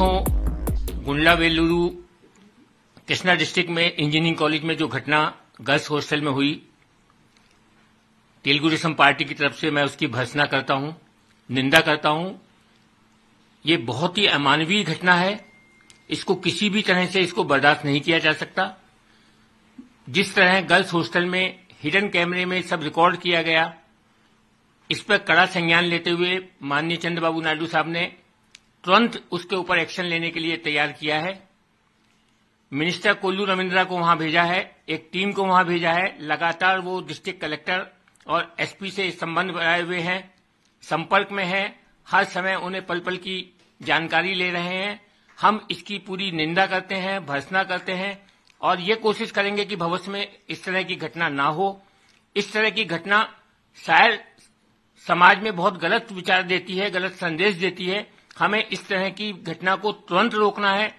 परसों गुंडला वेलूरू कृष्णा डिस्ट्रिक्ट में engineering college में जो घटना गर्ल्स हॉस्टल में हुई, तेलुगु देशम पार्टी की तरफ से मैं उसकी भर्त्सना करता हूं, निंदा करता हूं। ये बहुत ही अमानवीय घटना है, इसको किसी भी तरह से इसको बर्दाश्त नहीं किया जा सकता। जिस तरह गर्ल्स हॉस्टल में हिडन कैमरे में सब रिकॉर्ड किया गया, इस पर कड़ा संज्ञान लेते हुए माननीय चंद्रबाबू नायडू साहब ने तुरंत उसके ऊपर एक्शन लेने के लिए तैयार किया है। मिनिस्टर कोल्लू रविंद्र को वहां भेजा है, एक टीम को वहां भेजा है, लगातार वो डिस्ट्रिक्ट कलेक्टर और एसपी से संबंध बनाए हुए हैं, संपर्क में हैं, हर समय उन्हें पल पल की जानकारी ले रहे हैं। हम इसकी पूरी निंदा करते हैं, भर्त्सना करते हैं और ये कोशिश करेंगे कि भविष्य में इस तरह की घटना ना हो। इस तरह की घटना शायद समाज में बहुत गलत विचार देती है, गलत संदेश देती है। हमें इस तरह की घटना को तुरंत रोकना है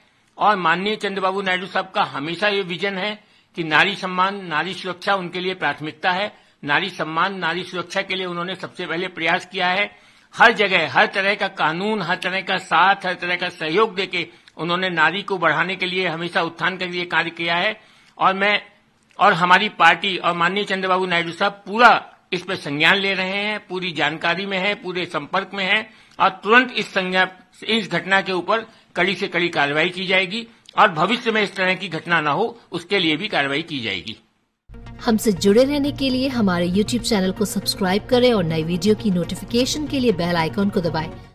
और माननीय चंद्रबाबू नायडू साहब का हमेशा ये विजन है कि नारी सम्मान, नारी सुरक्षा उनके लिए प्राथमिकता है। नारी सम्मान, नारी सुरक्षा के लिए उन्होंने सबसे पहले प्रयास किया है। हर जगह हर तरह का कानून, हर तरह का साथ, हर तरह का सहयोग देके उन्होंने नारी को बढ़ाने के लिए हमेशा उत्थान के लिए कार्य किया है। और मैं और हमारी पार्टी और माननीय चंद्रबाबू नायडू साहब पूरा इस पर संज्ञान ले रहे हैं, पूरी जानकारी में है, पूरे संपर्क में है और तुरंत इस घटना के ऊपर कड़ी से कड़ी कार्रवाई की जाएगी और भविष्य में इस तरह की घटना न हो उसके लिए भी कार्रवाई की जाएगी। हमसे जुड़े रहने के लिए हमारे YouTube चैनल को सब्सक्राइब करें और नई वीडियो की नोटिफिकेशन के लिए बेल आइकॉन को दबाएं।